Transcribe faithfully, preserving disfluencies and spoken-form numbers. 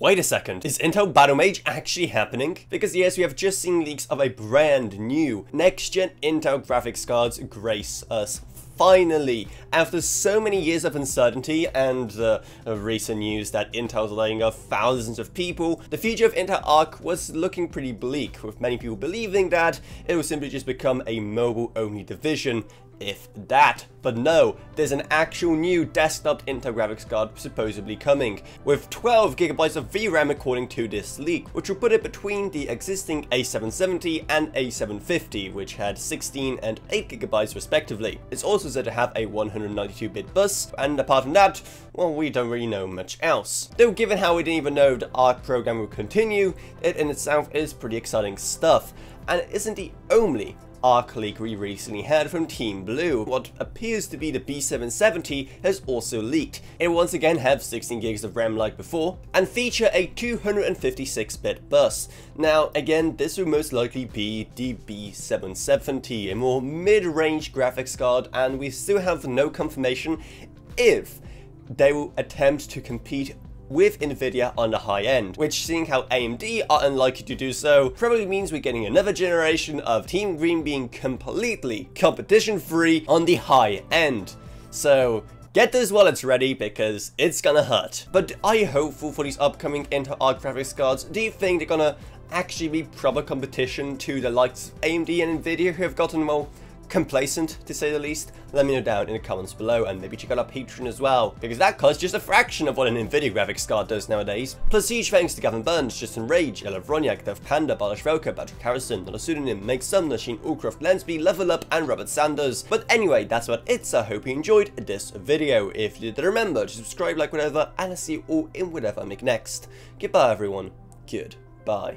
Wait a second, is Intel Battlemage actually happening? Because yes, we have just seen leaks of a brand new next-gen Intel graphics cards grace us. Finally, after so many years of uncertainty and uh, recent news that Intel's laying off thousands of people, the future of Intel Arc was looking pretty bleak, with many people believing that it will simply just become a mobile-only division, if that. But no, there's an actual new desktop Intel graphics card supposedly coming, with twelve gigabytes of V RAM according to this leak, which will put it between the existing A seven seventy and A seven fifty, which had sixteen and eight gigabytes respectively. It's also said to have a one hundred ninety-two bit bus, and apart from that, well, we don't really know much else. Though given how we didn't even know the Arc program would continue, it in itself is pretty exciting stuff, and it isn't the only Arc leak we recently had from Team Blue. What appears to be the B seven seventy has also leaked. It once again has sixteen gigs of RAM like before, and feature a two hundred fifty-six bit bus. Now again, this will most likely be the B seven seventy, a more mid-range graphics card, and we still have no confirmation if they will attempt to compete with NVIDIA on the high end, which, seeing how A M D are unlikely to do so, probably means we're getting another generation of Team Green being completely competition free on the high end. So get those wallets ready, because it's gonna hurt. But are you hopeful for these upcoming Intel Arc graphics cards? Do you think they're gonna actually be proper competition to the likes of A M D and NVIDIA, who have gotten, well, complacent, to say the least? Let me know down in the comments below, and maybe check out our Patreon as well, because that costs just a fraction of what an NVIDIA graphics card does nowadays. Plus, huge thanks to Gavin Burns, Justen Rage, Ela Wroniak, DevPanda, Bartosz Welke, Patrick Harrison, Not a Pseudonym, Make Some, Machine, Allcroft, Lensby, Level Up, and Robert Sanders. But anyway, that's about it, so I hope you enjoyed this video. If you did, then remember to subscribe, like, whatever, and I'll see you all in whatever I make next. Goodbye, everyone. Goodbye.